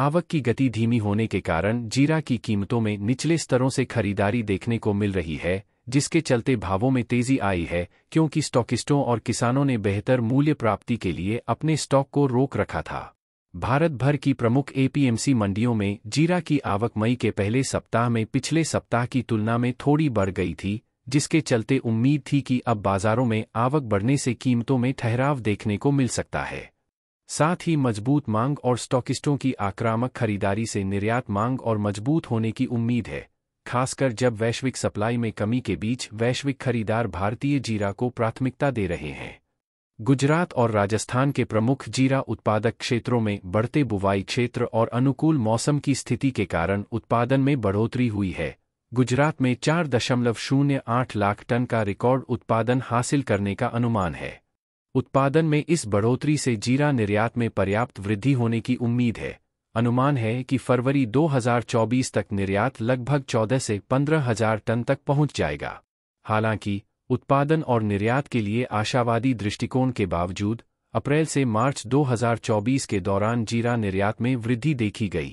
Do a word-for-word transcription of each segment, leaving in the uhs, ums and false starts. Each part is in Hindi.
आवक की गति धीमी होने के कारण जीरा की कीमतों में निचले स्तरों से खरीदारी देखने को मिल रही है, जिसके चलते भावों में तेजी आई है क्योंकि स्टॉकिस्टों और किसानों ने बेहतर मूल्य प्राप्ति के लिए अपने स्टॉक को रोक रखा था। भारत भर की प्रमुख ए पी एम सी मंडियों में जीरा की आवक मई के पहले सप्ताह में पिछले सप्ताह की तुलना में थोड़ी बढ़ गई थी, जिसके चलते उम्मीद थी कि अब बाजारों में आवक बढ़ने से कीमतों में ठहराव देखने को मिल सकता है। साथ ही मजबूत मांग और स्टॉकिस्टों की आक्रामक खरीदारी से निर्यात मांग और मजबूत होने की उम्मीद है, खासकर जब वैश्विक सप्लाई में कमी के बीच वैश्विक खरीदार भारतीय जीरा को प्राथमिकता दे रहे हैं। गुजरात और राजस्थान के प्रमुख जीरा उत्पादक क्षेत्रों में बढ़ते बुवाई क्षेत्र और अनुकूल मौसम की स्थिति के कारण उत्पादन में बढ़ोतरी हुई है। गुजरात में चार दशमलव शून्य आठ लाख टन का रिकॉर्ड उत्पादन हासिल करने का अनुमान है। उत्पादन में इस बढ़ोतरी से जीरा निर्यात में पर्याप्त वृद्धि होने की उम्मीद है। अनुमान है कि फरवरी दो हज़ार चौबीस तक निर्यात लगभग चौदह से पंद्रह हजार टन तक पहुंच जाएगा। हालांकि उत्पादन और निर्यात के लिए आशावादी दृष्टिकोण के बावजूद अप्रैल से मार्च दो हज़ार चौबीस के दौरान जीरा निर्यात में वृद्धि देखी गई।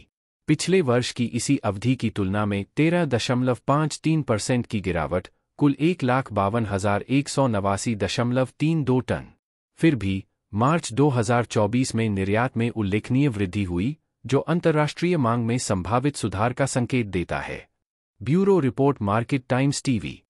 पिछले वर्ष की इसी अवधि की तुलना में तेरह दशमलव पाँच तीन परसेंट की गिरावट, कुल एक लाख बावन हजार एक सौ नवासी दशमलव तीन दो टन। फिर भी मार्च दो हज़ार चौबीस में निर्यात में उल्लेखनीय वृद्धि हुई, जो अंतर्राष्ट्रीय मांग में संभावित सुधार का संकेत देता है। Bureau report, market times TV.